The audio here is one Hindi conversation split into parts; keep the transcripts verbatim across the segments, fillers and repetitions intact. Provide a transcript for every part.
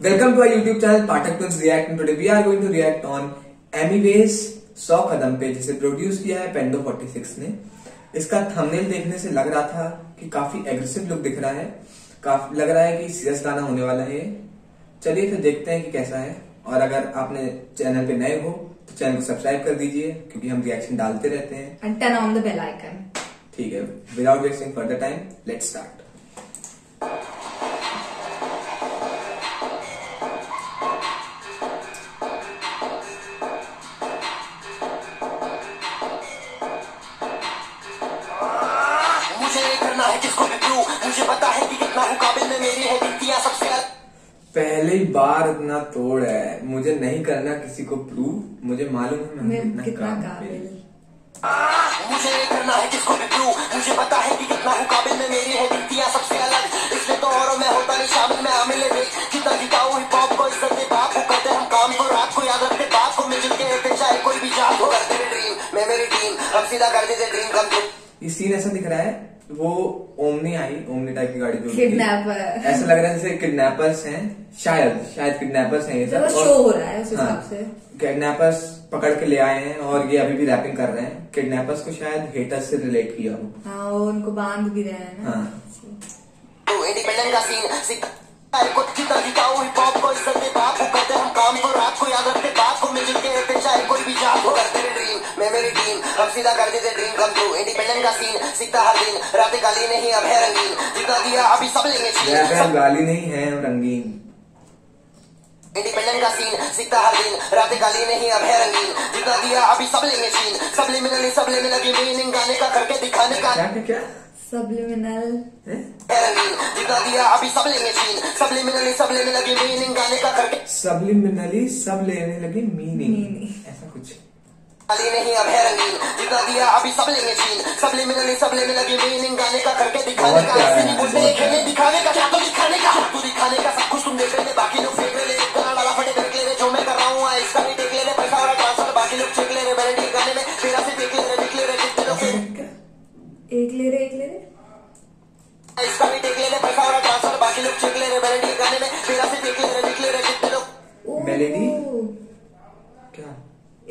Welcome to our YouTube channel Pathak Twins React, and today we are going to react on EMIWAY's सौ कदम पे, जिसे प्रोड्यूस किया है पेंडो छियालीस ने। इसका थंबनेल देखने से लग रहा था कि काफी एग्रेसिव लुक दिख रहा है, काफी लग रहा है कि सीरियस गाना होने वाला है। चलिए फिर देखते हैं कि कैसा है। और अगर आपने चैनल पे नए हो तो चैनल को सब्सक्राइब कर दीजिए, क्योंकि हम रिएक्शन डालते रहते हैं। And turn on the bell icon. ठीक है, without wasting further time let's start. पहली बार इतना तोड़ है, मुझे नहीं करना किसी को प्रूव, मुझे मालूम है मैं कितना कितना काबिल। मुझे करना है किसको भी प्रूव, मुझे पता है कि कितना हूं काबिल में, मेरी है गिनतियां सबसे अलग, इसलिए तो औरों में होता नहीं शामिल, मैं आमिल है देख कितना जिताऊं हिप हॉप को, इस तरह बाप को कहते हम काम को, रात को याद रखते बाप को, मिल जुलके रहते चाहे कोई भी जात हो, करते ड्रीम मैं मेरी टीम, हम सीधा कर देते ड्रीम कम। ये सीन ऐसा दिख रहा है, वो ओमनी आई, ओमनी टाइप की गाड़ी, किडनैपर, ऐसा लग रहा है जैसे किडनैपर्स हैं, शायद शायद किडनैपर्स हैं ये सब, तो शो हो रहा है उस हिसाब से। किडनैपर्स पकड़ के ले आए हैं और ये अभी भी रैपिंग कर रहे हैं। किडनैपर्स को शायद हेटर्स से रिलेट किया हो। हाँ, उनको बांध भी रहे हैं। हाँ। मैं मेरी टीम हम सीधा कर देते ड्रीम कम ट्रू, इंडिपेंडेंट का सीन सीखता हर दिन, रातें काली नहीं अब है रंगीन, जितना दिया अभी सब लेंगे छीन, गाली नहीं है रंगीन। इंडिपेंडेंट का सीन सीखता हर दिन, रातें काली नहीं अब है रंगीन, जितना दिया अभी सब लेंगे छीन, सब्लिमिनल सब्लिमिनल की मीनिंग गाने का करके दिखाने का, क्या सब्लिमिनल है रंगीन, जितना दिया अभी सब लेंगे छीन, सब्लिमिनल सब्लिमिनल की मीनिंग गाने का करके, सब्लिमिनली सब लेने लगी मीनिंग, ऐसा कुछ अली नहीं अब है रंगीन, जितना दिया अभी सब लेंगे छीन, सब ले मिले सब ले मिले मीनिंग गाने का करके दिखाने का, ऐसे नहीं बोलते खेलने दिखाने का, क्या तो दिखाने का, तू दिखाने का सब कुछ तुम देख रहे, बाकी लोग फेंक रहे, इतना बड़ा फटे देख ले, जो मैं कर रहा हूँ इसका नहीं देख ले, पैसा वाला ट्रांसफर बाकी लोग चेक ले रहे, मैंने ठीक गाने में तेरा से देख ले रहे, देख ले रहे, जितने लोग एक ले रहे एक ले रहे, इसका भी देख ले रहे, पैसा वाला ट्रांसफर बाकी लोग चेक ले रहे, मैंने ठीक गाने में तेरा से देख ले रहे, देख ले रहे, जितने लोग मेलेडी क्या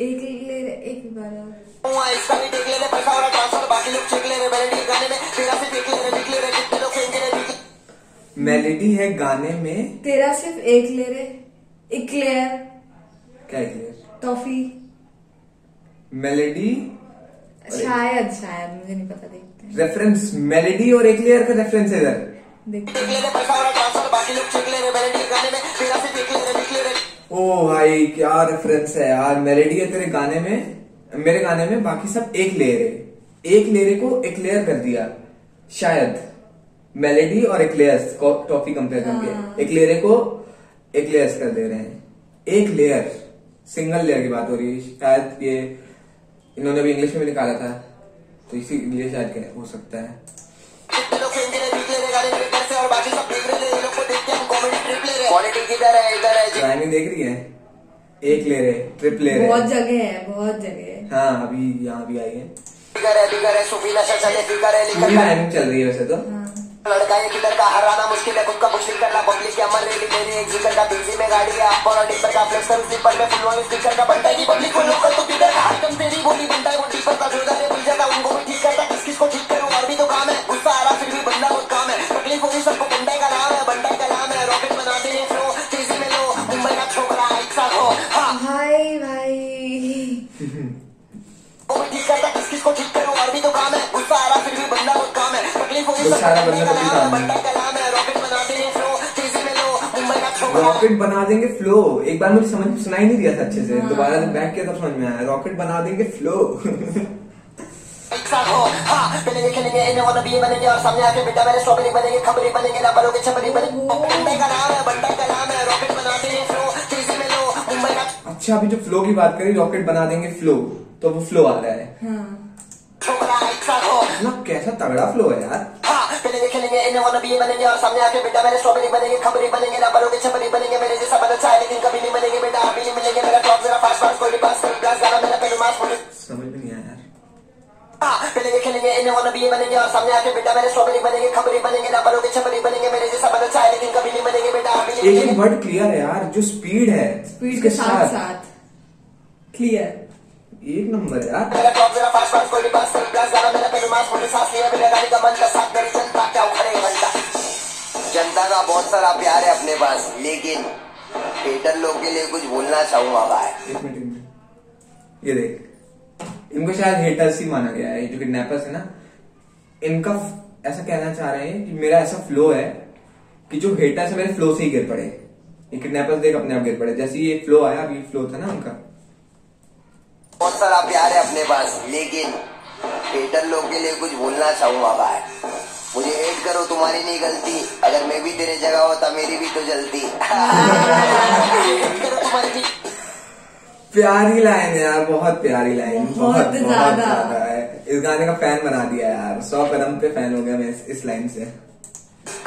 एक ले रहे एक बार, इसका भी देख ले रहे, पैसा वाला ट्रांसफर बाकी लोग चेक ले रहे, मेलेडी गाने में तेरा से देख ले रहे, देख ले रहे, जितने लोग फेंक रहे, मेलेडी है गाने में तेरा सिर्फ एक ले रहे, इक्लेयर क्या इक्लेयर, टॉफी, मेलेडी शायद शायद मुझे नहीं पता, देखते हैं रेफरेंस, मेलेडी और इक्लेयर का रेफरेंस है इधर, देख ले रहे पैसा वाला ट्रांसफर बाकी लोग चेक ले रहे, मेलेडी गाने में तेरा से देख ले रहे, देख ले रहे। ओ भाई क्या रेफरेंस है यार, मेलेडी है तेरे गाने में, मेरे गाने में बाकी सब एक लेयर है, एक लेयर को एक लेयर कर दिया शायद, मेलेडी और एक्लेयर्स को टॉफी कंपेयर करके एक लेयर को एक लेयर्स कर दे रहे हैं, एक लेयर सिंगल लेयर की बात हो रही है शायद, ये इन्होंने भी इंग्लिश में भी निकाला था तो इसी इंग्लिश शायद क्या हो सकता है। इधर है इधर है लाइनिंग देख रही है, एक ले रहे ट्रिप ले रहे, बहुत जगह है बहुत जगह है। हाँ अभी यहाँ भी आई है, बिगर है बिगर है सुफीना चले, बिगर है निकल लाइनिंग चल रही है वैसे तो। लड़का ये किधर का हराना मुश्किल है, खुद का कुछ नहीं करना, पब्लिक की अमर रेडी मेरी एक जिक्र का बीजी में गाड़ी है, आप और डीपर का फ्लेक्स सर्विस डीपर में फुल नॉइस जिक्र का बनता है कि पब्लिक को लोकल तो किधर का आइटम तेरी बोली बनता है, वो डीपर का जोरदार है बुलझा था, उनको भी ठीक करता किस किस को ठीक करूं, और भी तो काम है, गुस्सा आ रहा फिर भी बंदा बहुत काम है, तकलीफ होगी सबको, बंदा का नाम है, बंदा का नाम है, रॉकेट बनाते हैं फ्लो तेजी में, लो मुंबई का छोकरा ऐसा हो। हां भाई भाई वो ठीक करता किस किस को ठीक करूं, और भी तो काम है, गुस्सा आ रहा फिर भी बंदा बहुत काम है, तकलीफ होगी सबको, रॉकेट बना देंगे फ्लो, एक बार मुझे समझ सुनाई नहीं दिया था अच्छे से, दोबारा जब बैक किया तब समझ में आया, रॉकेट बना देंगे फ्लो। अच्छा अभी जो फ्लो की बात करी, रॉकेट बना देंगे फ्लो, तो वो फ्लो आ रहा है, कैसा तगड़ा फ्लो है यार, खेलेंगे इन्हें वो नबी बनेंगे, और सामने आके बेटा मेरे स्ट्रॉबेरी बनेंगे, खबरी बनेंगे ना बलोगे छपरी बनेंगे, मेरे जैसा बना चाहे लेकिन कभी नहीं बनेंगे बेटा, अभी नहीं मिलेंगे, मेरा टॉप जरा फास्ट फास्ट कोई पास कर प्लस गाना मेरा पहले मास बोले, समझ में नहीं आया यार। हां खेलेंगे खेलेंगे इन्हें वो नबी बनेंगे, और सामने आके बेटा मेरे स्ट्रॉबेरी बनेंगे, खबरी बनेंगे ना बलोगे छपरी बनेंगे, मेरे जैसा बना चाहे लेकिन कभी नहीं बनेंगे बेटा, अभी लेकिन वर्ड क्लियर है यार, जो स्पीड है स्पीड के साथ साथ क्लियर, एक नंबर यार। जनता का बहुत सारा प्यार है अपने पास, लेकिन पेटर लोग के लिए कुछ बोलना चाहूंगा भाई। एक मिनट, ये देख, इनको शायद हेटर्स ही माना गया है, जो किडनैपर्स है ना, इनका ऐसा कहना चाह रहे हैं कि मेरा ऐसा फ्लो है कि जो हेटर्स है मेरे फ्लो से ही गिर पड़े, ये किडनैपर्स देख अपने आप गिर पड़े। जैसे ये फ्लो आया, अभी फ्लो था ना उनका, बहुत सारा प्यार है अपने पास, लेकिन पेटर लोग के लिए कुछ बोलना चाहूंगा भाई। मुझे हेट करो, तुम्हारी नहीं गलती, अगर मैं भी तेरे जगह होता मेरी भी तो जलती। प्यारी लाइन है यार, बहुत प्यारी लाइन, बहुत ज्यादा है। इस गाने का फैन बना दिया यार, सौ कदम पे फैन हो गया मैं इस लाइन से।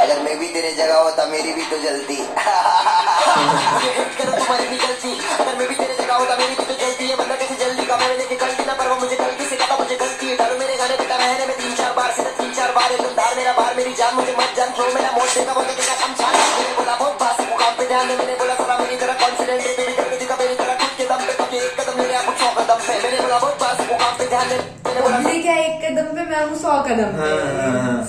अगर मैं भी तेरे जगह होता मेरी भी तो जलती, तुम्हारी भी गलती, अगर मैं भी तेरे जगह होता मेरी भी तो जलती है। मतलब किसी जल्दी का मैंने निकलती ना, पर वो मुझे गलती से कहा, मुझे गलती है। डरो मेरे गाने बेटा, रहने में तीन चार बार से तीन चार बार एकदम धार मेरा बार, मेरी जान मुझे मत जान, छोड़ मेरा मोड़ देगा वो तो तेरा कम जान। मैंने बोला बहुत बासी को काम पे ध्यान दे, मैंने बोला सारा मेरी तरह कॉन्फिडेंट है, मेरी तरह दिखा, मेरी तरह खुद के दम पे कभी एक कदम मेरे आप सौ कदम पे। मैंने बोला बहुत बासी को काम पे ध्यान दे, मैंने बोला ये क्या एक कदम पे मैं हूं सौ कदम पे,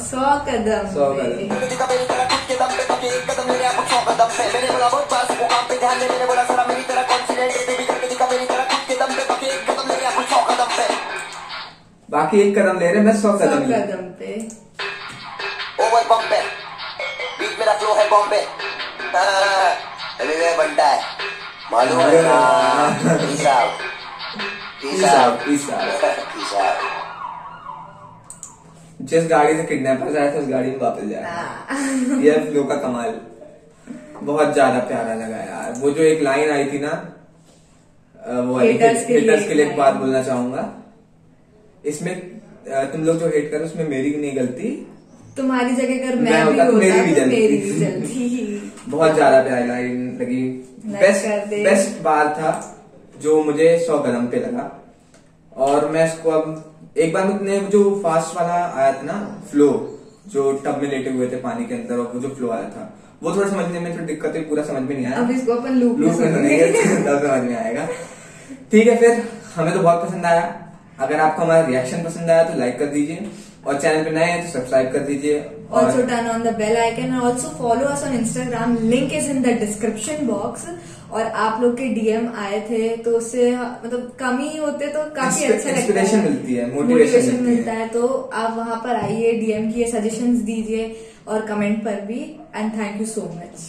सौ कदम सौ कदम दिखा, मेरी तरह खुद के दम पे कभी एक कदम मेरे आप सौ कदम पे। मैंने बोला बहुत बासी को काम पे ध्यान दे, मैंने बोला सारा मेरी तरह कॉन्फिडेंट है, मेरी तरह दिखा, मेरी तरह खुद के दम पे कभी एक कदम मेरे आप सौ कदम पे। बाकी एक कदम ले रहे मैं सौ कदम कदम पे। ओवर बॉम्बे बीच मेरा फ्लो है बॉम्बे, अभी मैं बनता है मालूम है ना। हिसाब हिसाब हिसाब जिस गाड़ी से किडनैपर जाए तो उस गाड़ी में वापस जाए। यह फ्लो का कमाल, बहुत ज्यादा प्यारा लगा यार। वो जो एक लाइन आई थी ना, वो हेटर्स के, के लिए एक बात बोलना चाहूंगा, इसमें तुम लोग जो हेट करो उसमें मेरी नहीं गलती, तुम्हारी जगह कर मैं, मैं होता, भी होता मेरी भी जल्दी, मेरी भी जल्दी। बहुत ज्यादा प्यारी लाइन लगी। बेस्ट बेस्ट बार था जो मुझे सौ कदम पे लगा। और मैं इसको अब एक बार ने जो फास्ट वाला आया था ना फ्लो, जो टब में लेटे हुए थे पानी के अंदर, और वो जो फ्लो आया था वो थोड़ा समझने में थोड़ी दिक्कत हुई, पूरा समझ में नहीं आया। अब इसको अपन लूप लूप समझ में आएगा, ठीक है। फिर हमें तो बहुत पसंद आया। अगर आपको हमारा रिएक्शन पसंद आया तो लाइक कर दीजिए, और चैनल पे नए हैं तो सब्सक्राइब कर दीजिए। Also turn on the bell icon, also follow us on Instagram, link is in the description box. और आप लोग के डीएम आए थे तो उससे मतलब कम ही होते तो काफी अच्छा लगता है, इंस्पिरेशन मिलती है, मोटिवेशन मिलता है। तो आप वहां पर आइए, डीएम की सजेशंस दीजिए और कमेंट पर भी। And thank you so much.